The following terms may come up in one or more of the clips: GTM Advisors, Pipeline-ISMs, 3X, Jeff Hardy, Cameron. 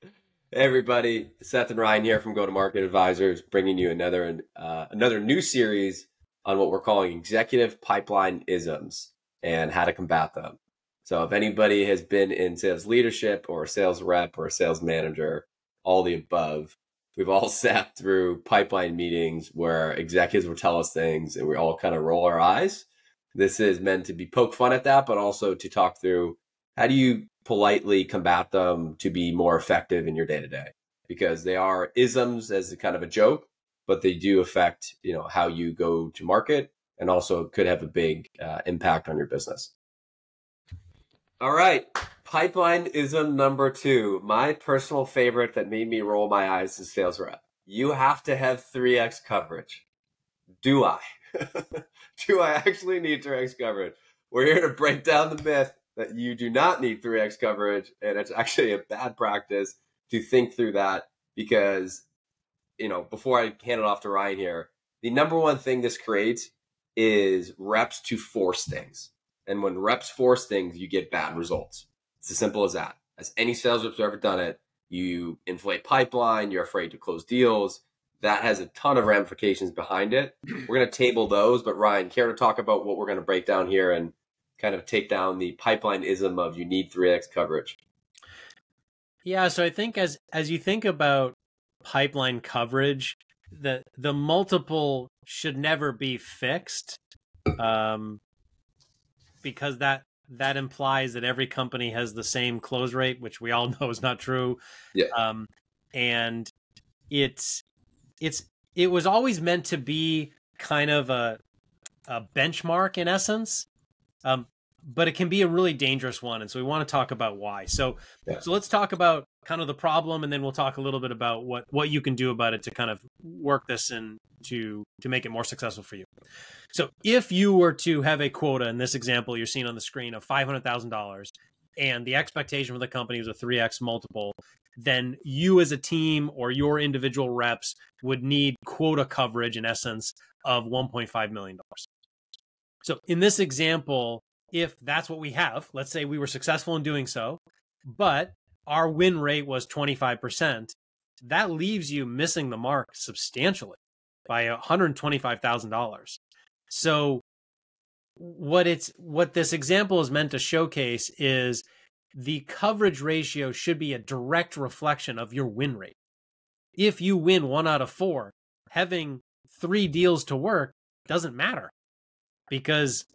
Hey everybody, Seth and Ryan here from Go-to-Market Advisors, bringing you another new series on what we're calling executive pipeline isms and how to combat them. So if anybody has been in sales leadership or a sales rep or a sales manager, all the above, we've all sat through pipeline meetings where executives will tell us things and we all kind of roll our eyes. This is meant to be poke fun at that, but also to talk through how do you politely combat them to be more effective in your day-to-day, because they are isms as a kind of a joke, but they do affect, you know, how you go to market and also could have a big impact on your business. All right. Pipeline ism number two, my personal favorite that made me roll my eyes as sales rep. You have to have 3X coverage. Do I? Do I actually need 3X coverage? We're here to break down the myth that you do not need 3X coverage, and it's actually a bad practice to think through that because, you know, before I hand it off to Ryan here, the number one thing this creates is reps to force things. And when reps force things, you get bad results. It's as simple as that. As any sales rep's ever done it, you inflate pipeline, you're afraid to close deals. That has a ton of ramifications behind it. We're going to table those, but Ryan, care to talk about what we're going to break down here and kind of take down the pipeline ism of you need 3X coverage? Yeah, so I think as you think about pipeline coverage, the multiple should never be fixed, because that implies that every company has the same close rate, which we all know is not true. Yeah. And it was always meant to be kind of a benchmark in essence, but it can be a really dangerous one. And so we want to talk about why. So, yeah. So let's talk about kind of the problem, and then we'll talk a little bit about what you can do about it to kind of work this in to make it more successful for you. So if you were to have a quota, in this example you're seeing on the screen, of $500,000, and the expectation for the company was a 3X multiple, then you as a team or your individual reps would need quota coverage in essence of $1.5 million. So in this example, if that's what we have, let's say we were successful in doing so, but our win rate was 25%, that leaves you missing the mark substantially by $125,000. So what this example is meant to showcase is the coverage ratio should be a direct reflection of your win rate. If you win 1 out of 4, having 3 deals to work doesn't matter because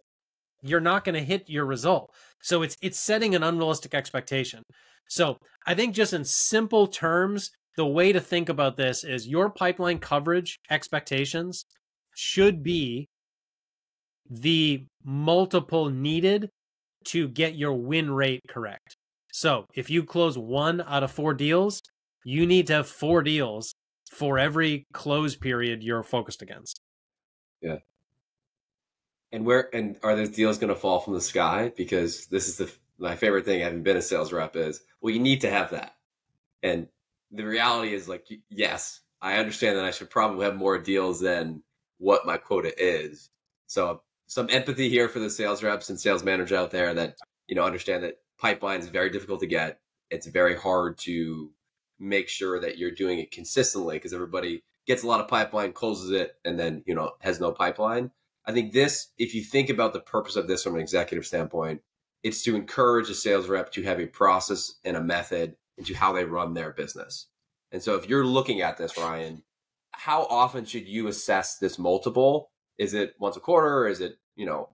you're not going to hit your result. So it's setting an unrealistic expectation. So I think just in simple terms, the way to think about this is your pipeline coverage expectations should be the multiple needed to get your win rate correct. So if you close 1 out of 4 deals, you need to have 4 deals for every close period you're focused against. Yeah. And are those deals going to fall from the sky? Because this is my favorite thing, having been a sales rep, is, well, you need to have that. And the reality is, like, yes, I understand that I should probably have more deals than what my quota is. So some empathy here for the sales reps and sales managers out there that, you know, understand that pipeline is very difficult to get. It's very hard to make sure that you're doing it consistently because everybody gets a lot of pipeline, closes it, and then, you know, has no pipeline. I think this, if you think about the purpose of this from an executive standpoint, it's to encourage a sales rep to have a process and a method into how they run their business. And so if you're looking at this, Ryan, how often should you assess this multiple? Is it once a quarter? Is it, you know,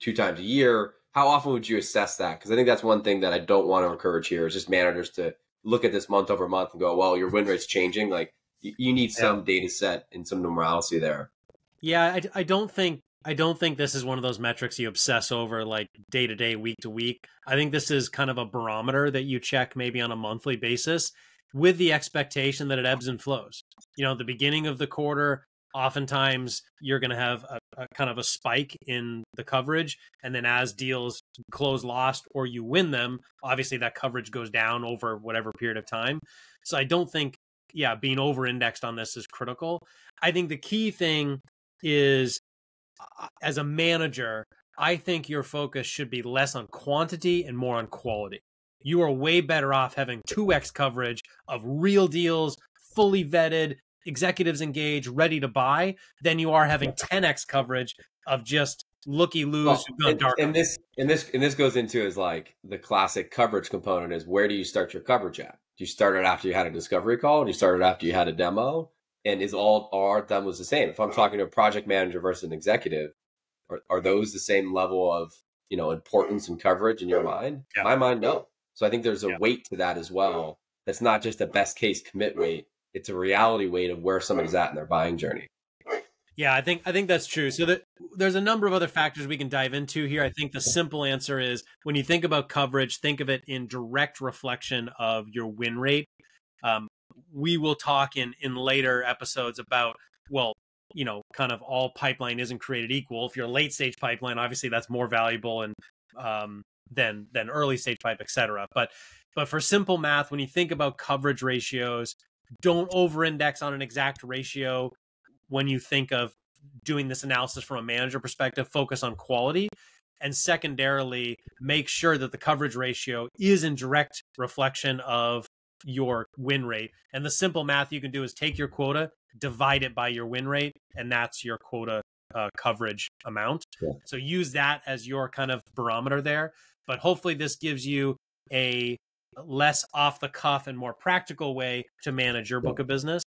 2 times a year? How often would you assess that? Because I think that's one thing that I don't want to encourage here is just managers to look at this month over month and go, well, your win rate's changing. Like you need some data set and some numerology there. Yeah, I don't think this is one of those metrics you obsess over like day to day, week to week. I think this is kind of a barometer that you check maybe on a monthly basis with the expectation that it ebbs and flows. You know, at the beginning of the quarter, oftentimes you're going to have a kind of a spike in the coverage. And then as deals close lost or you win them, obviously that coverage goes down over whatever period of time. So I don't think, yeah, being over-indexed on this is critical. I think the key thing is, as a manager, I think your focus should be less on quantity and more on quality. you are way better off having 2x coverage of real deals, fully vetted, executives engaged, ready to buy, than you are having 10x coverage of just looky-loos who've gone dark. And this goes into is like the classic coverage component is, where do you start your coverage at? Do you start it after you had a discovery call? Do you start it after you had a demo? And is all our demos the same? If I'm talking to a project manager versus an executive, are those the same level of, you know, importance and coverage in your mind? Yeah. My mind, no. So I think there's a weight to that as well. That's not just a best case commit weight. It's a reality weight of where somebody's at in their buying journey. Yeah, I think that's true. So there's a number of other factors we can dive into here. I think the simple answer is, when you think about coverage, think of it in direct reflection of your win rate. We will talk in later episodes about, well, you know, kind of all pipeline isn't created equal. If you're a late stage pipeline, obviously that's more valuable and than early stage pipe, et cetera. But for simple math, when you think about coverage ratios, don't over-index on an exact ratio. When you think of doing this analysis from a manager perspective, focus on quality. And secondarily, make sure that the coverage ratio is in direct reflection of your win rate. And the simple math you can do is take your quota, divide it by your win rate, and that's your quota coverage amount. Yeah. So use that as your kind of barometer there. But hopefully this gives you a less off the cuff and more practical way to manage your book of business.